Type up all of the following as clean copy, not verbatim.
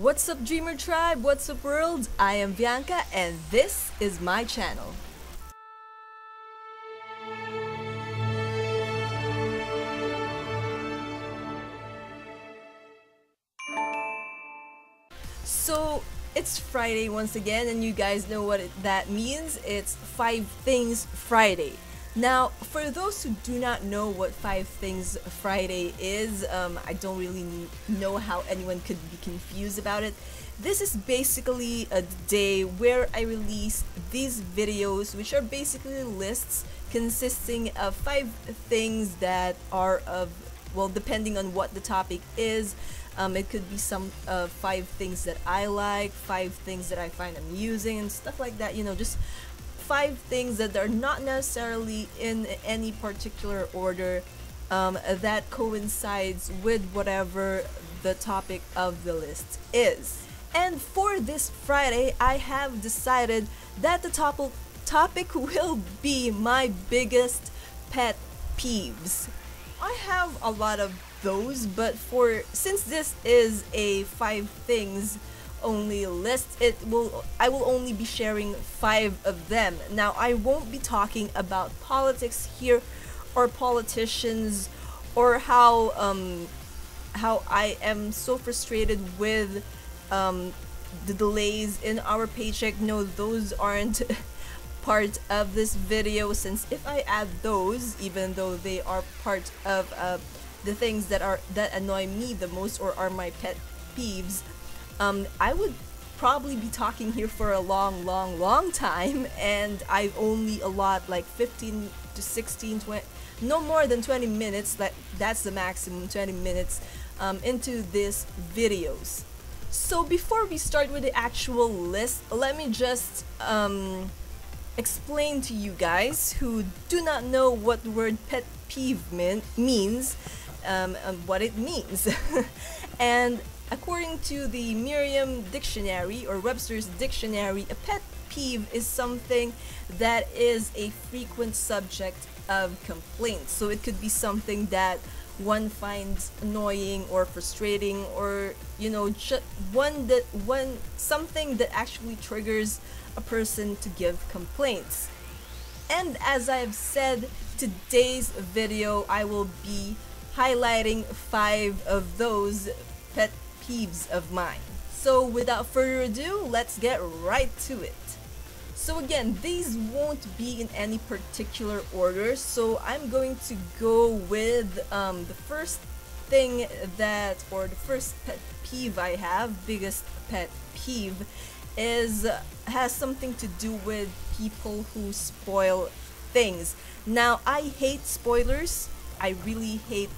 What's up, Dreamer Tribe? What's up, world? I am Bianca, and this is my channel. So, it's Friday once again, and you guys know what that means. It's Five Things Friday. Now, for those who do not know what Five Things Friday is, I don't really know how anyone could be confused about it. This is basically a day where I release these videos, which are basically lists consisting of 5 things that are of, well, depending on what the topic is. It could be some 5 things that I like, 5 things that I find amusing, and stuff like that, you know, just 5 things that are not necessarily in any particular order that coincides with whatever the topic of the list is. And for this Friday, I have decided that the topic will be my biggest pet peeves. I have a lot of those, but since this is a 5 things only list, I will only be sharing 5 of them. Now, I won't be talking about politics here, or politicians, or how I am so frustrated with the delays in our paycheck. No, those aren't part of this video, since if I add those, even though they are part of the things that annoy me the most or are my pet peeves, I would probably be talking here for a long time, and I've only allotted like 15 to 16, 20, no more than 20 minutes, that's the maximum, 20 minutes into these videos. So before we start with the actual list, let me just explain to you guys who do not know what the word pet peeve means, what it means. And according to the Merriam Dictionary or Webster's Dictionary, a pet peeve is something that is a frequent subject of complaint. So it could be something that one finds annoying or frustrating, or, you know, something that actually triggers a person to give complaints. And as I've said, today's video I will be highlighting 5 of those pet peeves of mine. So without further ado, let's get right to it. So again, these won't be in any particular order, so I'm going to go with the first thing the first pet peeve I have. Biggest pet peeve has something to do with people who spoil things. Now, I hate spoilers. I really hate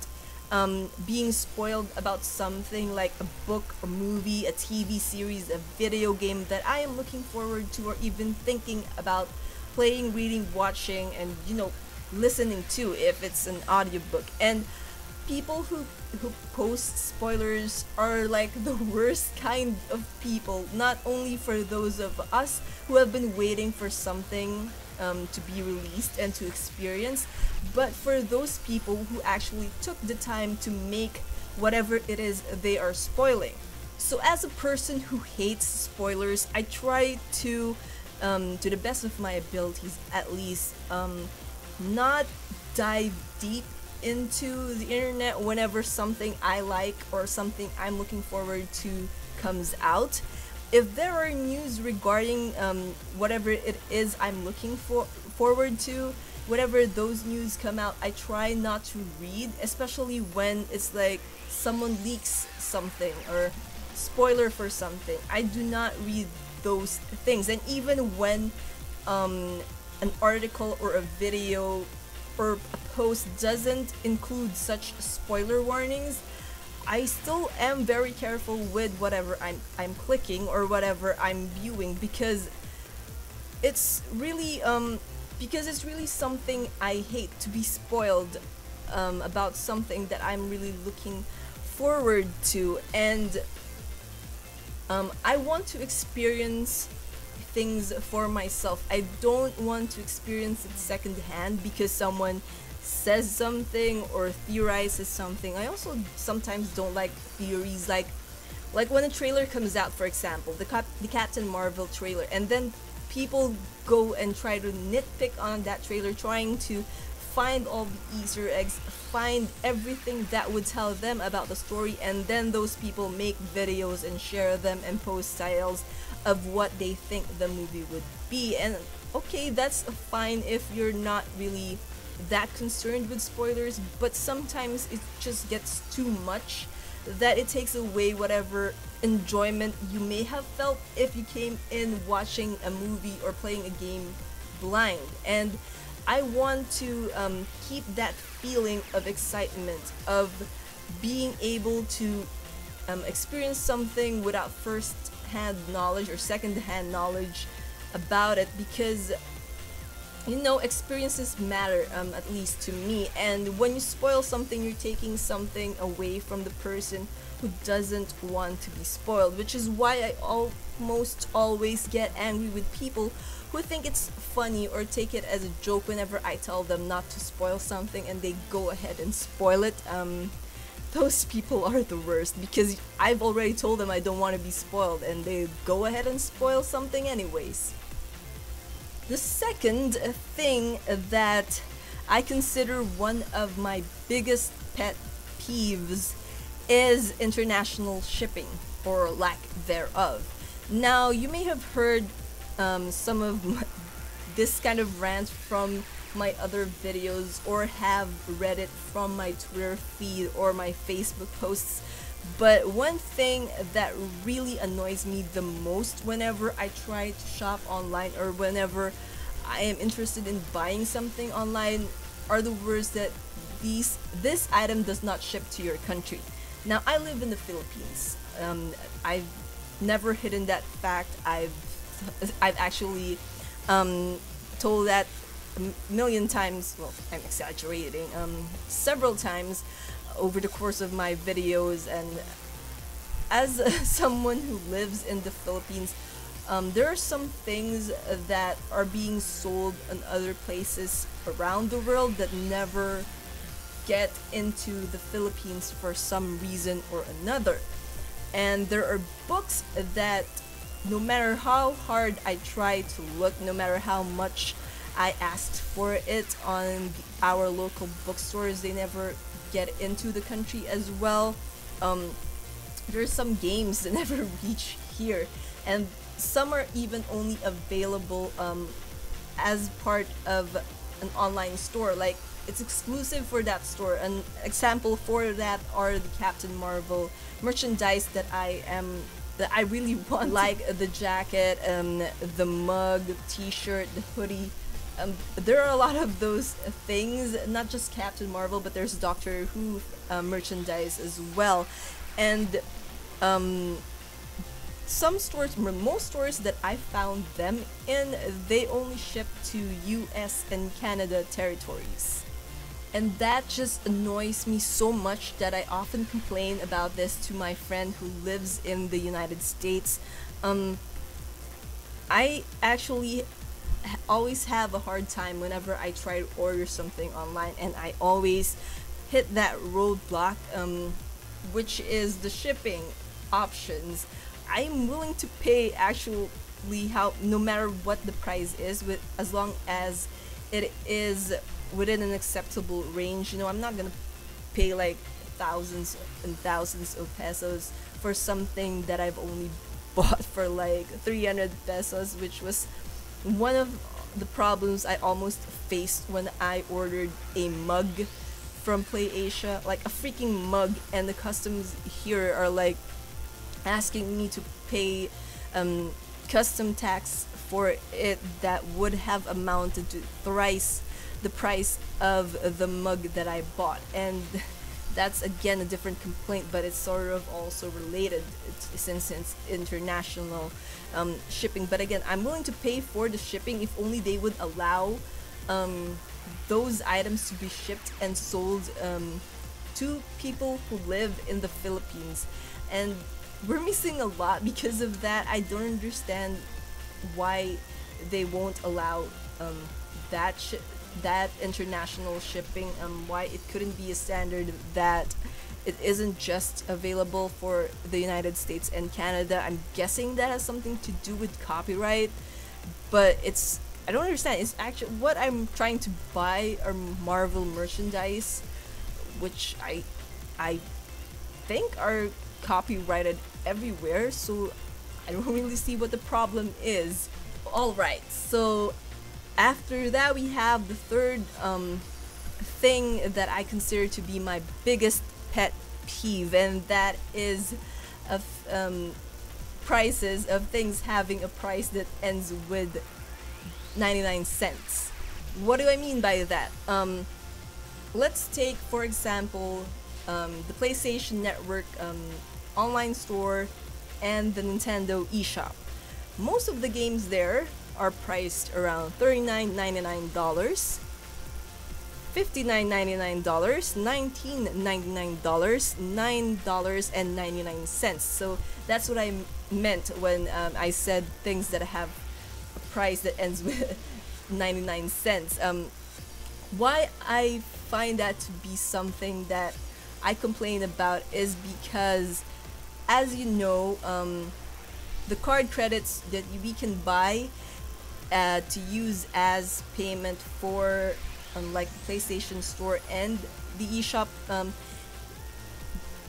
being spoiled about something like a book, a movie, a TV series, a video game that I am looking forward to or even thinking about playing, reading, watching, and, you know, listening to if it's an audiobook. And people who post spoilers are like the worst kind of people, not only for those of us who have been waiting for something to be released and to experience, but for those people who actually took the time to make whatever it is they are spoiling. So as a person who hates spoilers, I try to the best of my abilities at least, not dive deep into the internet whenever something I like or something I'm looking forward to comes out. If there are news regarding whatever it is I'm looking forward to, whenever those news come out, I try not to read, especially when it's like someone leaks something or spoiler for something. I do not read those things. And even when an article or a video or a post doesn't include such spoiler warnings, I still am very careful with whatever I'm clicking or whatever I'm viewing, because it's really something I hate, to be spoiled about something that I'm really looking forward to. And I want to experience things for myself. I don't want to experience it secondhand because someone says something or theorizes something. I also sometimes don't like theories, like Like when a trailer comes out, for example, the Captain Marvel trailer, and then people go and try to nitpick on that trailer, trying to find all the Easter eggs, find everything that would tell them about the story, and then those people make videos and share them and post titles of what they think the movie would be. And okay, that's fine if you're not really that concerned with spoilers, but sometimes it just gets too much that it takes away whatever enjoyment you may have felt if you came in watching a movie or playing a game blind. And I want to keep that feeling of excitement, of being able to experience something without first-hand knowledge or second-hand knowledge about it, because, you know, experiences matter, at least to me. And when you spoil something, you're taking something away from the person who doesn't want to be spoiled, which is why I almost always get angry with people who think it's funny or take it as a joke whenever I tell them not to spoil something and they go ahead and spoil it. Those people are the worst, because I've already told them I don't want to be spoiled and they go ahead and spoil something anyways. The second thing that I consider one of my biggest pet peeves is international shipping, or lack thereof. Now, you may have heard some of this kind of rant from my other videos, or have read it from my Twitter feed or my Facebook posts, but one thing that really annoys me the most whenever I try to shop online, or whenever I am interested in buying something online, are the words that this item does not ship to your country. Now, I live in the Philippines. I've never hidden that fact. I've actually told that a million times, well, I'm exaggerating, several times over the course of my videos. And as someone who lives in the Philippines, there are some things that are being sold in other places around the world that never get into the Philippines for some reason or another. And there are books that, no matter how hard I try to look, no matter how much I asked for it on our local bookstores, they never get into the country as well. There's some games that never reach here, and some are even only available as part of an online store, like it's exclusive for that store. An example for that are the Captain Marvel merchandise that I really want, like the jacket, the mug, the t-shirt, the hoodie. There are a lot of those things, not just Captain Marvel, but there's Doctor Who merchandise as well. And some stores, most stores that I found them in, they only ship to US and Canada territories. And that just annoys me so much that I often complain about this to my friend who lives in the United States. I actually always have a hard time whenever I try to order something online, and I always hit that roadblock, which is the shipping options. I'm willing to pay actually no matter what the price is, as long as it is within an acceptable range. You know, I'm not gonna pay like thousands and thousands of pesos for something that I've only bought for like 300 pesos, which was one of the problems I almost faced when I ordered a mug from PlayAsia, like a freaking mug, and the customs here are like asking me to pay custom tax for it that would have amounted to thrice the price of the mug that I bought. And that's again a different complaint, but it's sort of also related since it's international shipping. But again, I'm willing to pay for the shipping if only they would allow those items to be shipped and sold to people who live in the Philippines. And we're missing a lot because of that. I don't understand why they won't allow that international shipping, why it couldn't be a standard that It isn't just available for the United States and Canada. I'm guessing that has something to do with copyright, but it's, I don't understand. It's actually what I'm trying to buy are Marvel merchandise, which I think are copyrighted everywhere, so I don't really see what the problem is. Alright, so after that we have the third thing that I consider to be my biggest pet peeve, and that is of prices of things having a price that ends with 99 cents. What do I mean by that? Let's take for example the PlayStation Network online store and the Nintendo eShop. Most of the games there are priced around $39.99, $59.99, $19.99, $9.99. So that's what I meant when I said things that have a price that ends with 99 cents. Why I find that to be something that I complain about is because, as you know, the card credits that we can buy to use as payment for like the PlayStation Store and the eShop,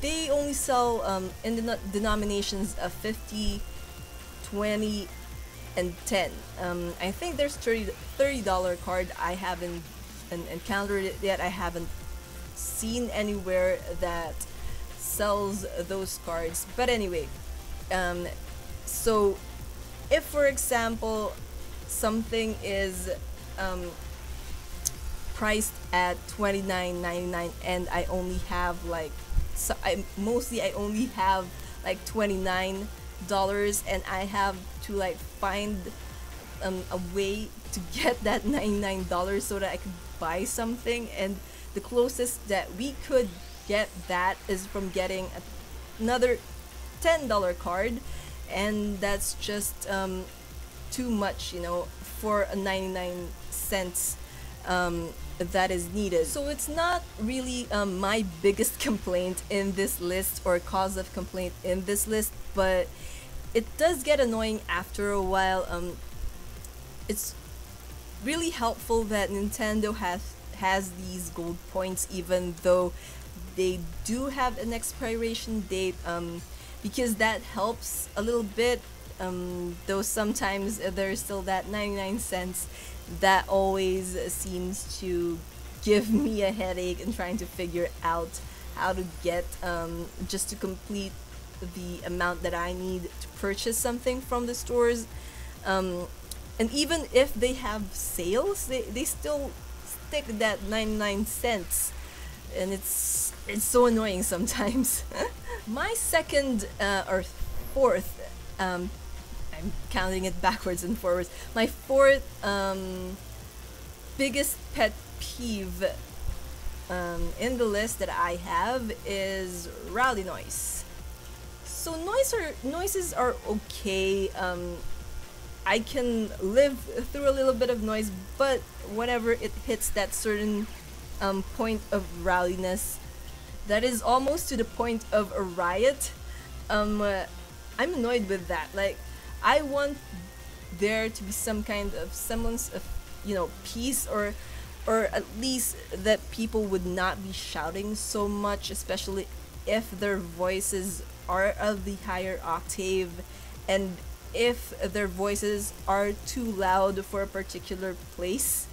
they only sell in the denominations of 50, 20, and 10. I think there's $30 card. I haven't encountered it yet. I haven't seen anywhere that sells those cards. But anyway, so if for example something is priced at $29.99 and I only have like, so I only have like $29, and I have to like find a way to get that $99 so that I could buy something, and the closest that we could get that is from getting another $10 card, and that's just too much, you know, for a 99 cents that is needed. So it's not really my biggest complaint in this list or cause of complaint in this list, but it does get annoying after a while. It's really helpful that Nintendo has these gold points, even though they do have an expiration date, because that helps a little bit, though sometimes there's still that 99 cents that always seems to give me a headache in trying to figure out how to get, just to complete the amount that I need to purchase something from the stores. And even if they have sales, they still stick that 99 cents, and it's so annoying sometimes. My second or fourth, I'm counting it backwards and forwards, my fourth biggest pet peeve in the list that I have is rowdy noise. So noises are okay. I can live through a little bit of noise, but whenever it hits that certain point of rowdiness that is almost to the point of a riot, I'm annoyed with that. Like, I want there to be some kind of semblance of, you know, peace, or at least that people would not be shouting so much, especially if their voices are of the higher octave, and if their voices are too loud for a particular place.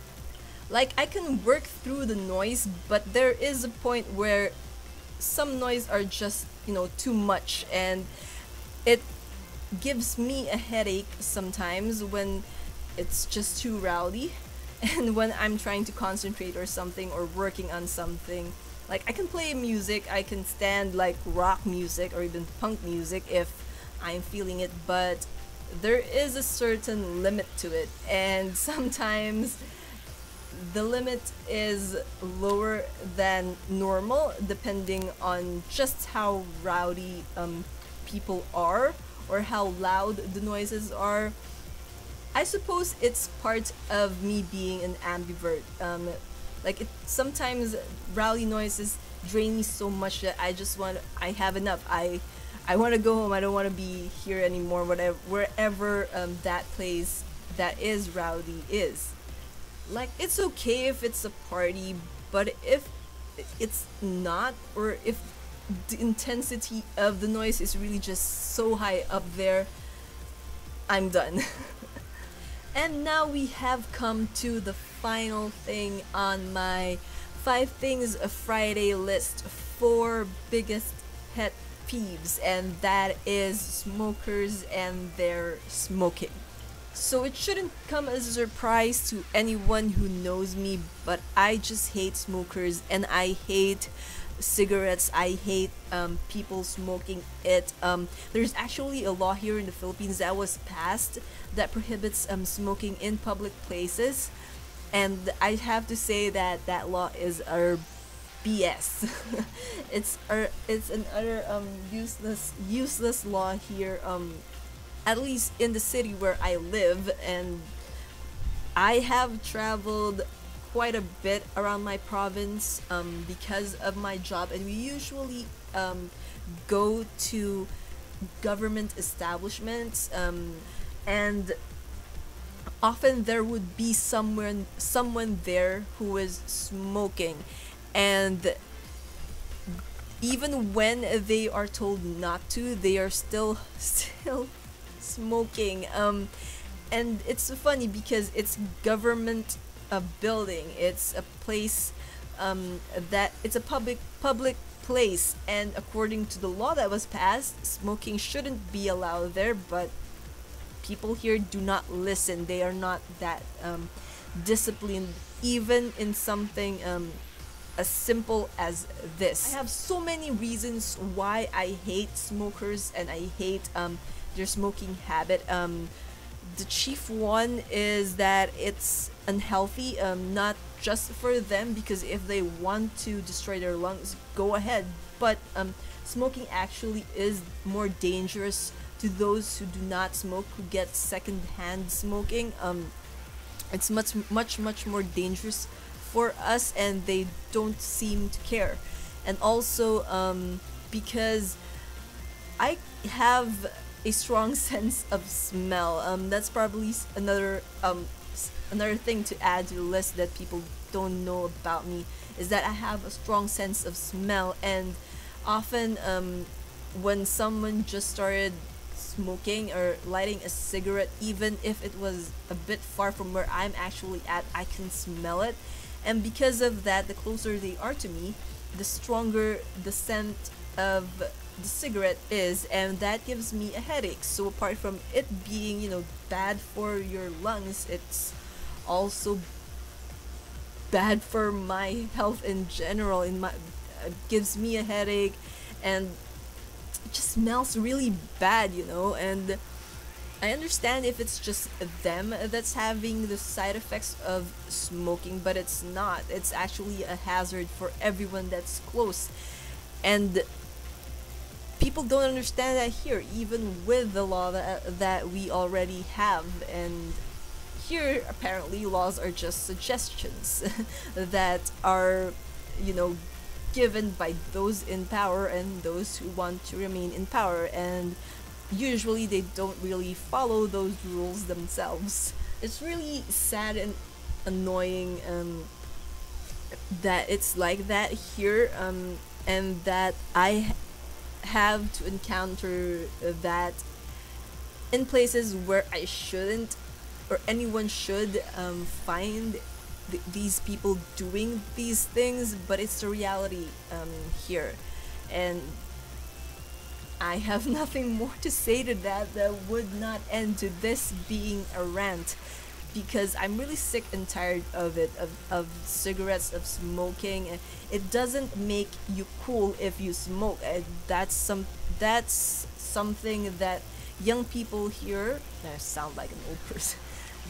Like, I can work through the noise, but there is a point where some noise are just, you know, too much, and it gives me a headache sometimes when it's just too rowdy, and when I'm trying to concentrate or something, or working on something. Like, I can play music, I can stand like rock music or even punk music if I'm feeling it, but there is a certain limit to it, and sometimes the limit is lower than normal depending on just how rowdy people are or how loud the noises are. I suppose it's part of me being an ambivert. Like, sometimes rowdy noises drained me so much that I just want, I have enough. I want to go home. I don't want to be here anymore. Whatever, wherever that place that is rowdy is. Like, it's okay if it's a party, but if it's not, or if the intensity of the noise is really just so high up there, I'm done. And now we have come to the final thing on my Five Things Friday list, 4 biggest pet peeves, and that is smokers and their smoking. So it shouldn't come as a surprise to anyone who knows me, but I just hate smokers, and I hate cigarettes. I hate people smoking it. There's actually a law here in the Philippines that was passed that prohibits smoking in public places, and I have to say that that law is our BS. it's an utter useless law here, at least in the city where I live. And I have traveled quite a bit around my province because of my job, and we usually go to government establishments, and often there would be someone there who is smoking, and even when they are told not to, they are still smoking. And it's funny because it's government a building, it's a place that it's a public place, and according to the law that was passed, smoking shouldn't be allowed there, but people here do not listen. They are not that disciplined, even in something as simple as this. I have so many reasons why I hate smokers, and I hate their smoking habit. The chief one is that it's unhealthy, not just for them, because if they want to destroy their lungs, go ahead, but smoking actually is more dangerous to those who do not smoke, who get secondhand smoking. It's much more dangerous for us, and they don't seem to care. And also because I have a strong sense of smell. That's probably another another thing to add to the list that people don't know about me, is that I have a strong sense of smell, and often when someone just started smoking or lighting a cigarette, even if it was a bit far from where I'm actually at, I can smell it. And because of that, the closer they are to me, the stronger the scent of the cigarette is, and that gives me a headache. So apart from it being, you know, bad for your lungs, it's also bad for my health in general. It gives me a headache, and it just smells really bad, you know. And I understand if it's just them that's having the side effects of smoking, but it's not. It's actually a hazard for everyone that's close, and people don't understand that here, even with the law that we already have. And here, apparently, laws are just suggestions that are, you know, given by those in power and those who want to remain in power, and usually they don't really follow those rules themselves. It's really sad and annoying that it's like that here, and that I have to encounter that in places where I shouldn't, or anyone should find these people doing these things, but it's the reality here. And I have nothing more to say to that. That would not end to this being a rant, because I'm really sick and tired of it, of cigarettes, of smoking. And it doesn't make you cool if you smoke, and that's something that young people here, I sound like an old person,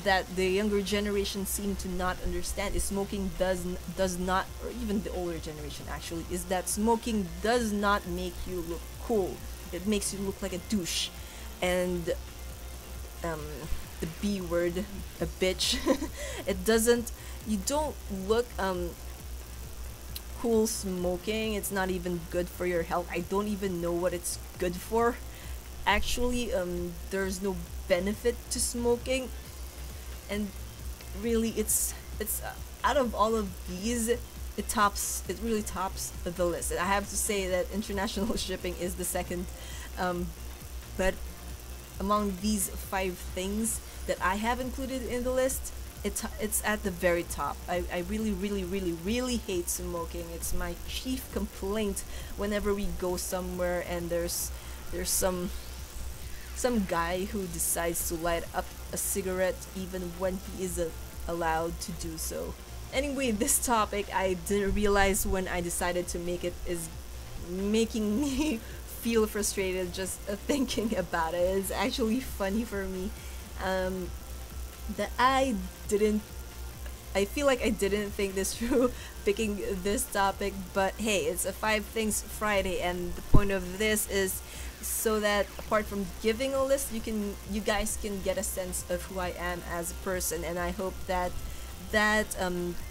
that the younger generation seem to not understand, is smoking does not, or even the older generation actually, is that smoking does not make you look cool. It makes you look like a douche, and the B word, a bitch. It doesn't, you don't look cool smoking. It's not even good for your health. I don't even know what it's good for. Actually, there's no benefit to smoking, and really, it's out of all of these, it really tops the list. And I have to say that international shipping is the second, but among these 5 things that I have included in the list, it's at the very top. I really, really, really, really hate smoking. It's my chief complaint whenever we go somewhere and there's some guy who decides to light up a cigarette even when he isn't allowed to do so. Anyway, this topic I didn't realize when I decided to make it is making me feel frustrated just thinking about it. It's actually funny for me that I feel like I didn't think this through picking this topic, but hey, it's a 5 Things Friday, and the point of this is so that apart from giving a list, you guys can get a sense of who I am as a person, and I hope that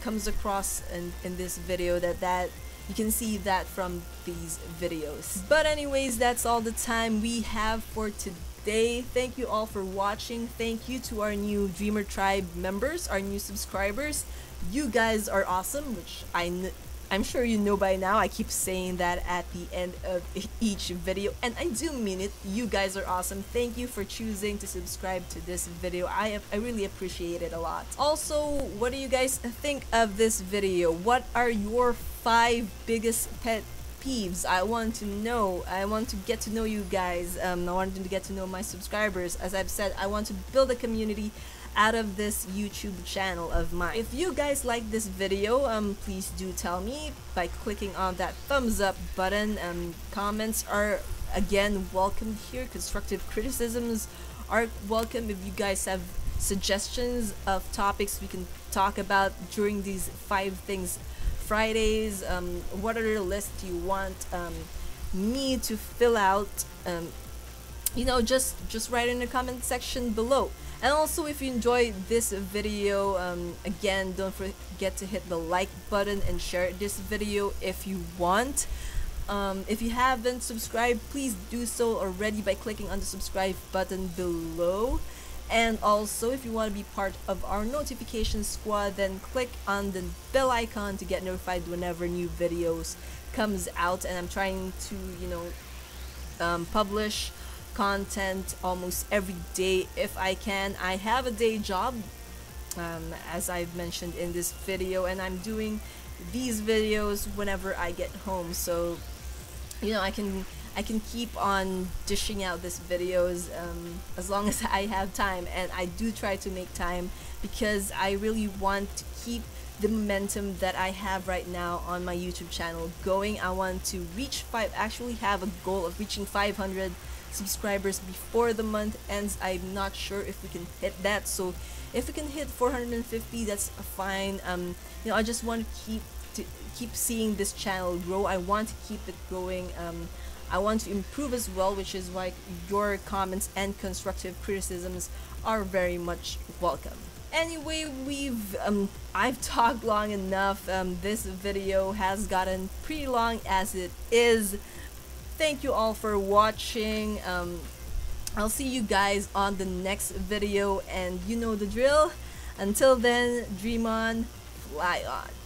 comes across in this video, that you can see that from these videos. But anyways, that's all the time we have for today. Thank you all for watching. Thank you to our new Dreamer Tribe members, our new subscribers. You guys are awesome, which I'm sure you know by now. I keep saying that at the end of each video, and I do mean it. You guys are awesome. Thank you for choosing to subscribe to this video. I really appreciate it a lot. Also, what do you guys think of this video? What are your 5 biggest pet peeves? I want to know. I want to get to know you guys. I want to get to know my subscribers. As I've said, I want to build a community out of this YouTube channel of mine. If you guys like this video, please do tell me by clicking on that thumbs up button. Comments are again welcome here. Constructive criticisms are welcome. If you guys have suggestions of topics we can talk about during these 5 Things Fridays, what other list you want me to fill out, you know, just write in the comment section below. And also, if you enjoyed this video, again, don't forget to hit the like button and share this video if you want. If you haven't subscribed, please do so already by clicking on the subscribe button below. And also, if you want to be part of our notification squad, then click on the bell icon to get notified whenever new videos comes out. And I'm trying to, you know, publish content almost every day if I can. I have a day job, as I've mentioned in this video, and I'm doing these videos whenever I get home, so you know, I can keep on dishing out these videos as long as I have time. And I do try to make time because I really want to keep the momentum that I have right now on my YouTube channel going. I want to reach actually have a goal of reaching 500 subscribers before the month ends. I'm not sure if we can hit that, so if we can hit 450, that's fine. You know, I just want to keep seeing this channel grow. I want to keep it going. I want to improve as well, which is why your comments and constructive criticisms are very much welcome. Anyway, I've talked long enough. This video has gotten pretty long as it is. Thank you all for watching. I'll see you guys on the next video, and you know the drill. Until then, dream on, fly on.